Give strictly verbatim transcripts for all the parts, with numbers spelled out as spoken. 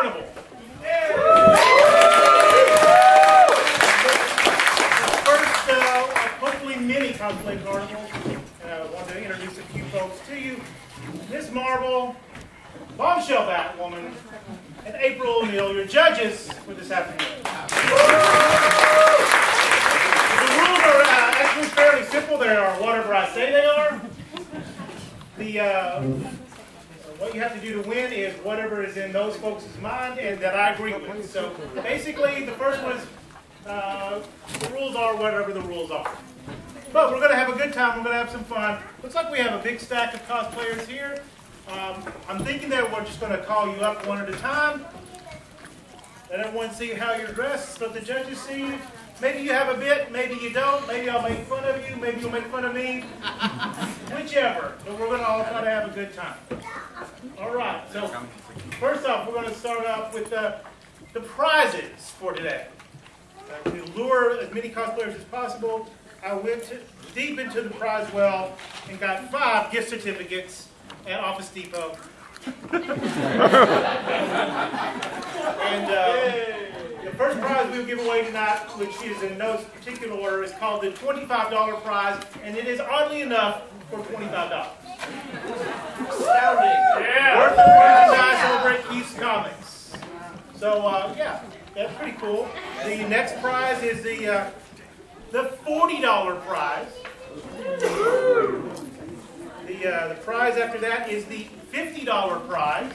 carnival. Yay! First uh, of hopefully many cosplay carnivals, and I want to introduce a few folks to you. Miss Marvel, Bombshell Batwoman, and April O'Neil, your judges for this afternoon. The rules are uh, actually fairly simple. They are whatever I say they are. The uh, what you have to do to win is whatever is in those folks' mind and that I agree with. So basically, the first one is uh, the rules are whatever the rules are. But we're going to have a good time. We're going to have some fun. Looks like we have a big stack of cosplayers here. Um, I'm thinking that we're just going to call you up one at a time. Let everyone see how you're dressed. Let the judges see you. Maybe you have a bit. Maybe you don't. Maybe I'll make fun of you. Maybe you'll make fun of me. Whichever. But we're going to all try to have a good time. All right. So first off, we're going to start off with uh, the prizes for today. Uh, to lure as many cosplayers as possible, I went to, deep into the prize well and got five gift certificates at Office Depot. and uh, the first prize we'll give away tonight, which is in no particular order, is called the twenty-five dollar prize, and it is oddly enough for twenty-five dollars. Astounding. Yeah. Worth the prize over at Keith's Comics. So, uh, yeah, that's pretty cool. The next prize is the, uh, the forty dollar prize. The, uh, the prize after that is the fifty dollar prize.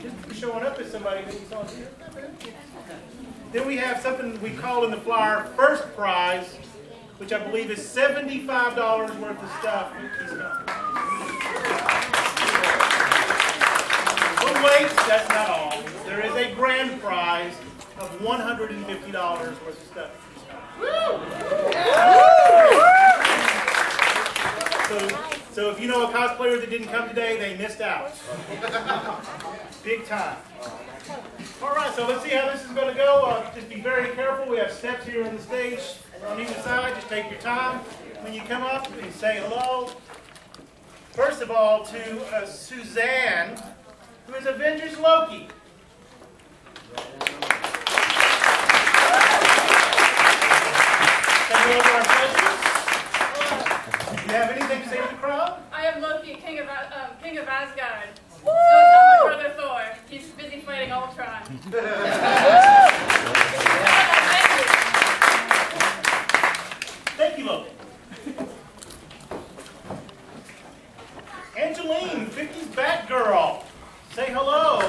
Just for showing up as somebody that you saw here. Then we have something we call in the flyer first prize, which I believe is seventy-five dollars worth of stuff. But wait, that's not all. There is a grand prize of one hundred fifty dollars worth of stuff. So, so if you know a cosplayer that didn't come today, they missed out. Big time. All right, so let's see how this is going to go. Uh, just be very careful. We have steps here on the stage. On either side, just take your time. When you come up, you say hello. First of all, to uh, Suzanne, who is Avengers Loki. Say hello to our president. Do you have anything to say to the crowd? I am Loki, King of, um, King of Asgard. Woo! So is my brother Thor. He's busy fighting Ultron. Thank you, Loki. Angeline, fifties Batgirl. Say hello.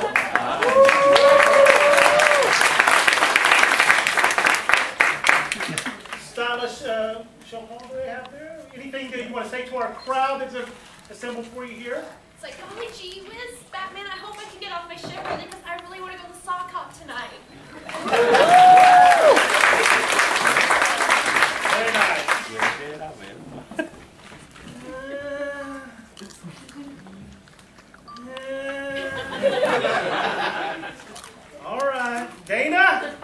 Stylish uh, Chopard they have there. Anything that you want to say to our crowd that's assembled for you here? It's like, oh my gee whiz, Batman, I hope I can get off my ship early because I really want to go to sock hop tonight. Very nice. uh, uh, all right. Dana?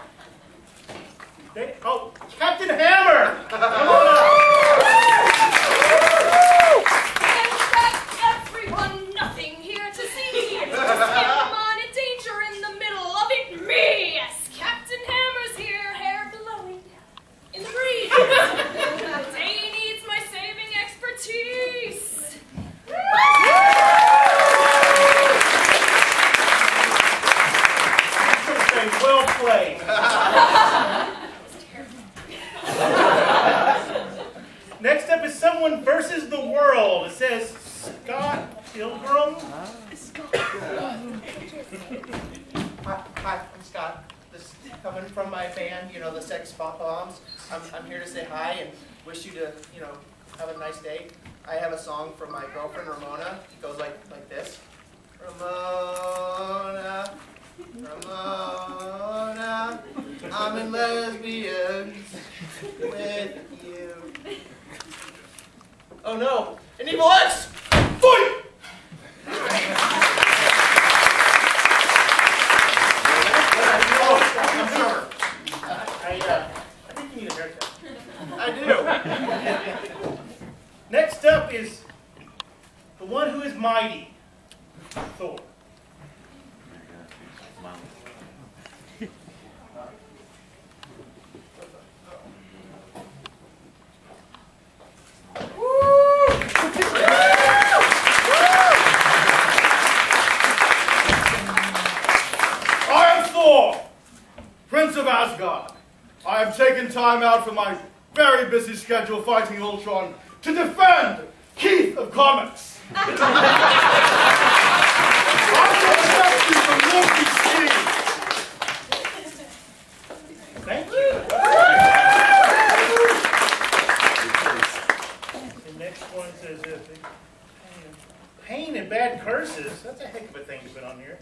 Da oh, Captain Hammer! Come on up. Mighty Thor. Time out from my very busy schedule fighting Ultron to defend Keith of Comics. I protect you from Loki schemes. Thank you. The next one says, pain and bad curses. That's a heck of a thing to put on here.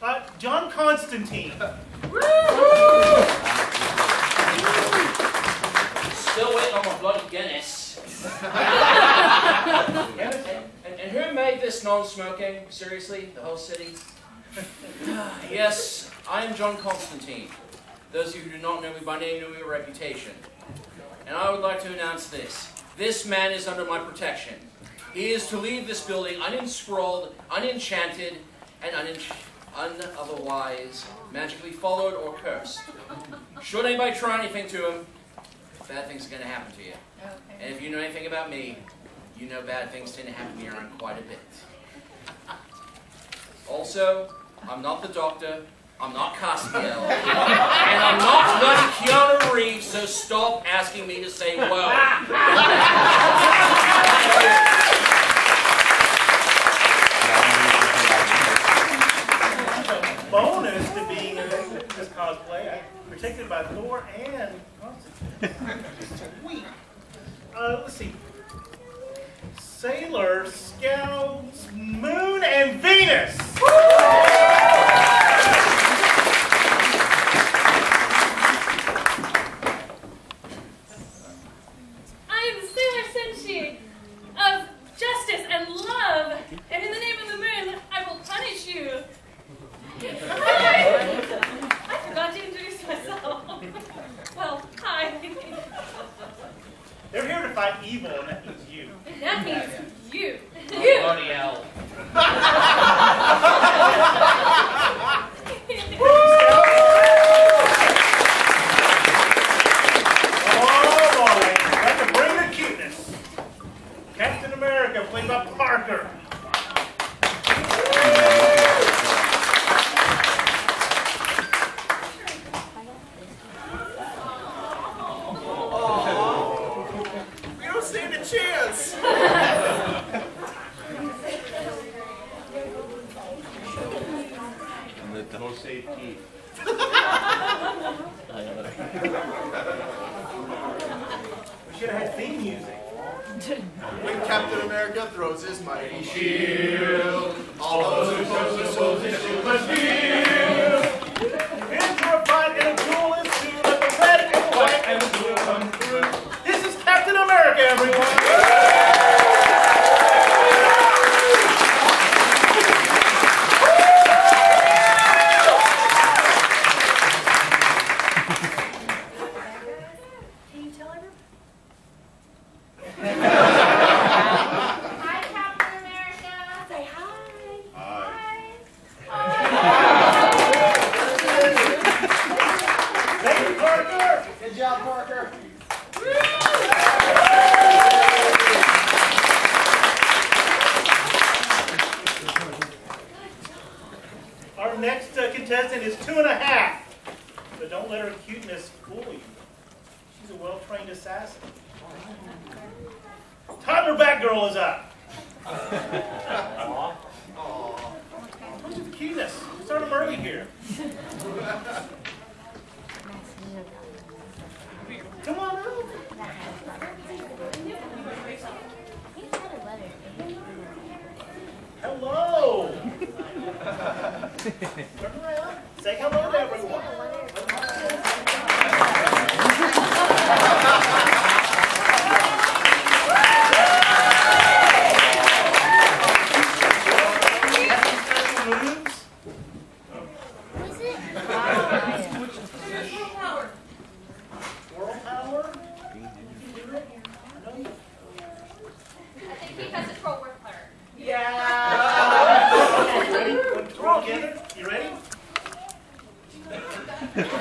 Uh, John Constantine. Still waiting on my bloody Guinness. and, and, and who made this non-smoking? Seriously, the whole city? Yes, I am John Constantine. Those of you who do not know me by name know me by reputation. And I would like to announce this. This man is under my protection. He is to leave this building uninscrolled, unenchanted, and unenchanted. Unotherwise magically followed or cursed. Should anybody try anything to him, bad things are going to happen to you. Okay. And if you know anything about me, you know bad things tend to happen to me around quite a bit. Also, I'm not the Doctor, I'm not Castiel, and I'm not bloody Keanu Reeves, so stop asking me to say whoa. Bonus to being in this cosplay, I, protected by Thor and Constantine. Sweet. Uh, let's see. Sailor Scouts, Moon, and Venus. I'm Sailor Senshi of Justice and Love, and in the name of the Moon, I will punish you. Hi! I forgot to introduce myself. Well, hi. They're here to fight evil, and that means you. That means you. Oh, you! Bloody hell. Oh, boy. That's a bring the cuteness. Captain America, played by Parker. Oh, yeah.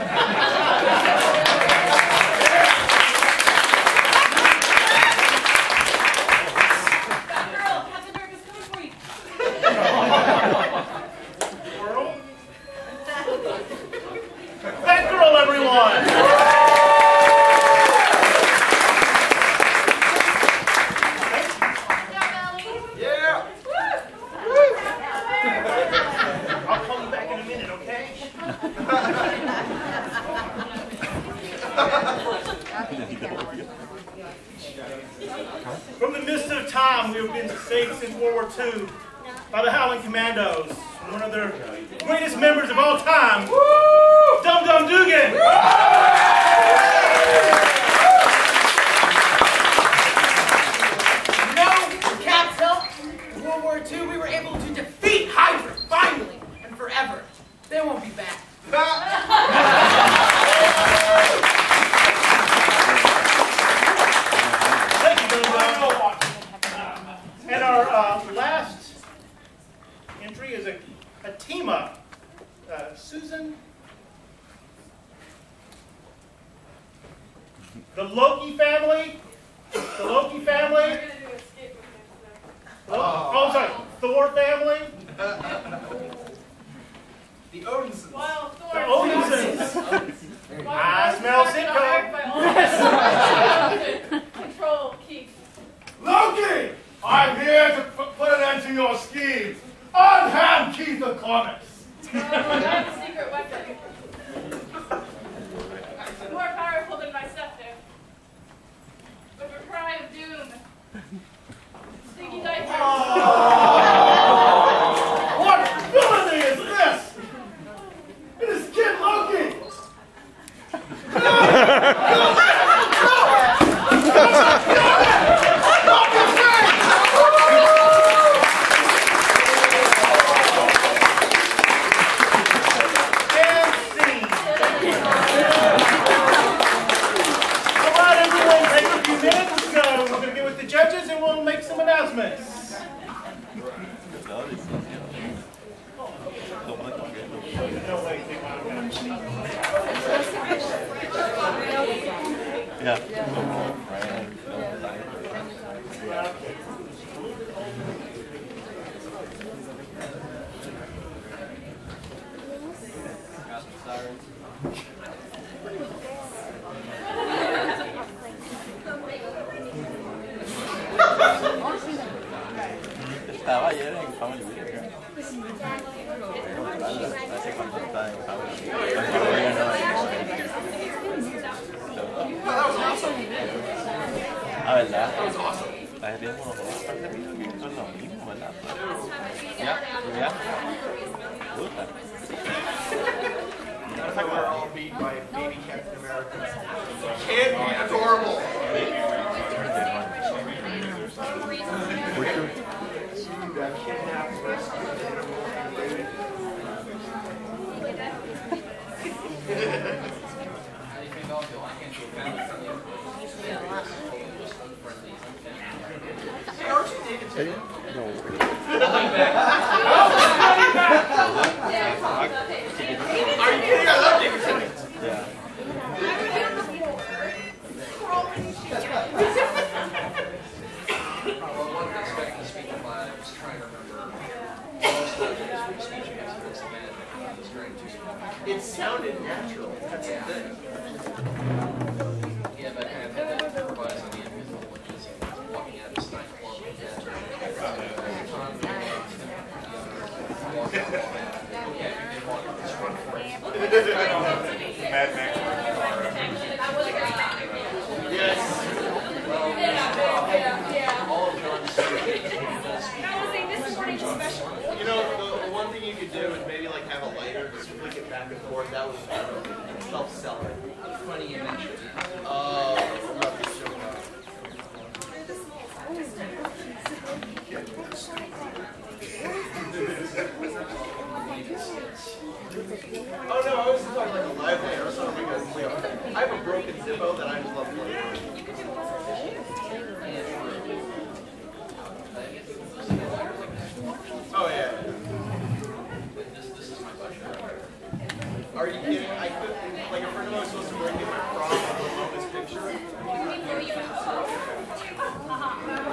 This, this is my pleasure. Are you kidding? I could, like, a friend of mine was supposed to bring me my prop on this picture. And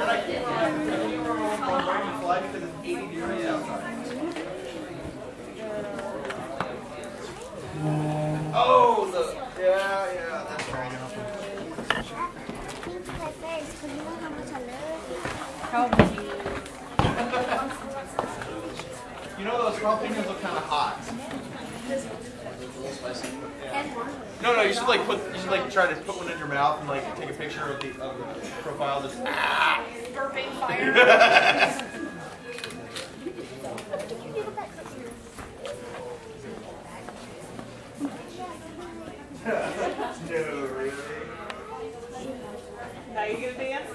I can't uh, fly because it's eighty degrees outside. Oh, the, yeah, yeah, that's right. You know, those raw pinions look kind of hot. No, no, you should like put, you should like try to put one in your mouth and like take a picture of the, of the profile. Just ah! Burping fire. No, really. Now you gonna dance?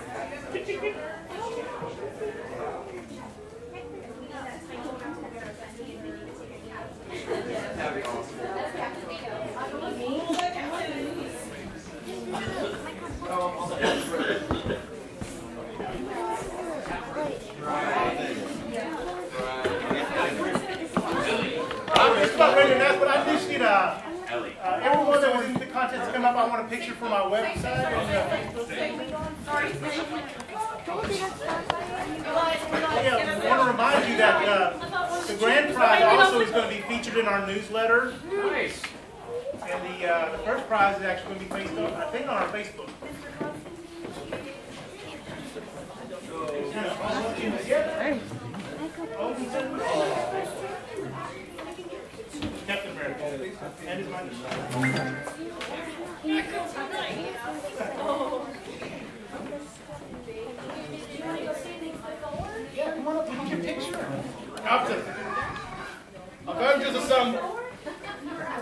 That'd be awesome. I'm not ready to ask, but I just need a. Uh, everyone that wants the content to come up, I want a picture for my website. Yeah, I want to remind you that uh, the grand prize also is going to be featured in our newsletter. Nice. And the, uh, the first prize is actually going to be based on, I think, on our Facebook. Captain America. And his mind is shot. Yeah, come on up and get your picture. Captain. Avengers assemble. Captain America.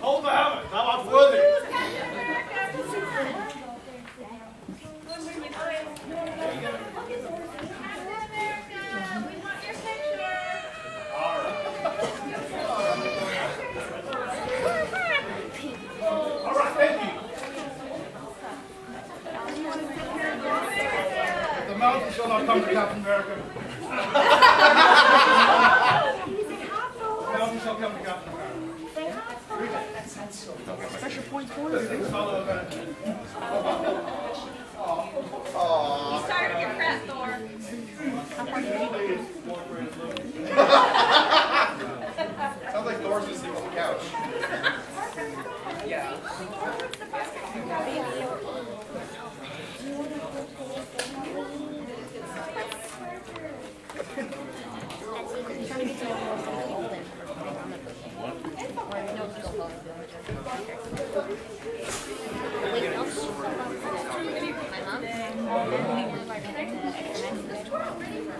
Hold the helmet, I'm off with it. Alright, thank you. The mountain shall not come to Captain America. The mountain shall come to Captain America. Pressure point for you. He's tired of your crap, Thor. Sounds like Thor's just sitting on the couch. Yeah.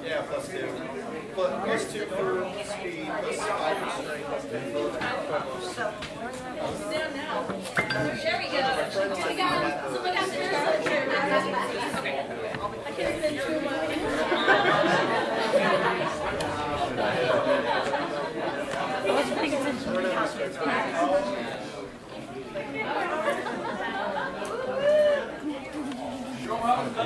Yeah, plus two. But plus two for speed, plus five for strength, plus ten for the There we go. Someone got the nurse. Okay. I can't send too much. I wasn't paying attention to the house. Results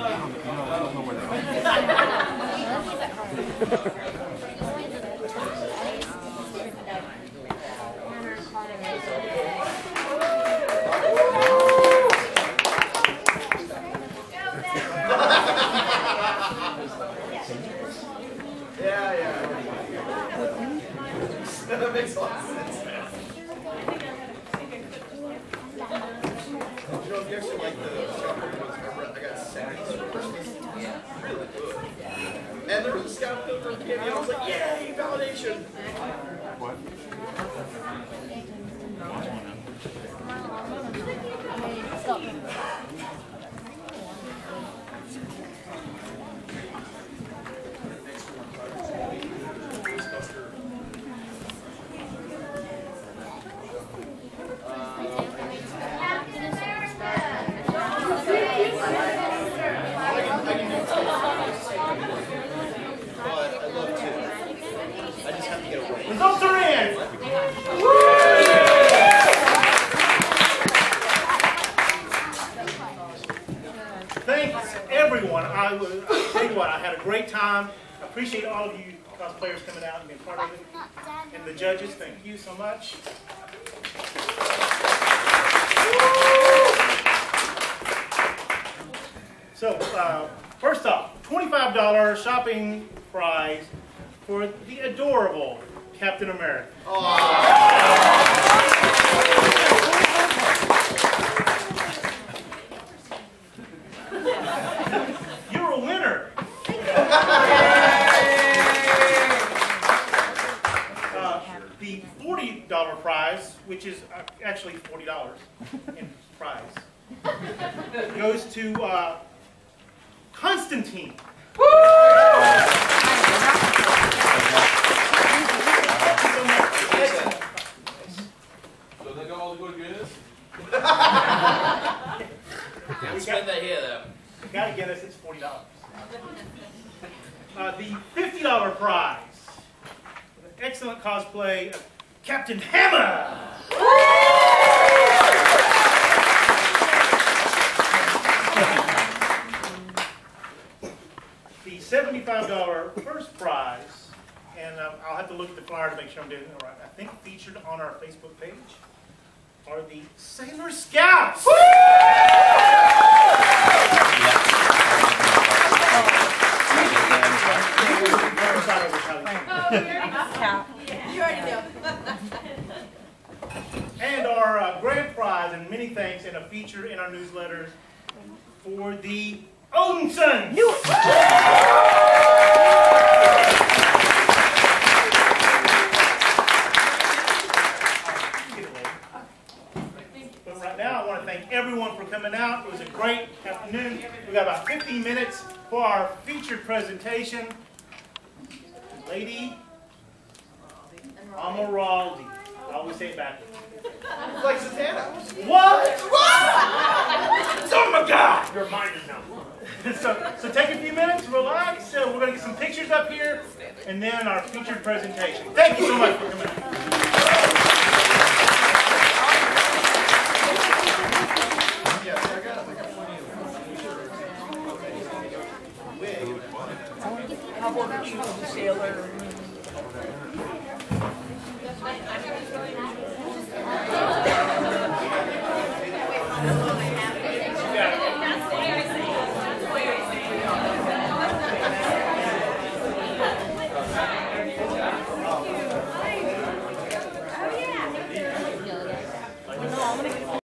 are in! Woo! everybody was, I tell you what, I had a great time. I appreciate all of you cosplayers coming out and being part of it. And the judges, thank you so much. So, uh, first off, twenty-five dollar shopping prize for the adorable Captain America. Aww. You're a winner. Uh, the forty dollar prize, which is actually forty dollars in prize, goes to uh, Constantine. Woo! So they got all the good Guinness? We spent that here though. We got to get us, it's forty dollars. Uh, the fifty dollar prize, an excellent cosplay of Captain Hammer! The seventy-five dollar first prize, and um, I'll have to look at the flyer to make sure I'm doing it right. I think featured on our Facebook page are the Sailor Scouts. Woo! Oh, we already know. You already know. And our uh, grand prize, and many thanks, and a feature in our newsletters for the Odensons! New But right now, I want to thank everyone for coming out. It was a great afternoon. We got about fifteen minutes for our featured presentation. Lady Amaraldi. I always say it backwards. It's like Susanna. What? What? Oh my God! Your mind is now. So, so take a few minutes, relax, so we're going to get some pictures up here, and then our featured presentation. Thank you so much for coming out. How about the choose Sailor Moon?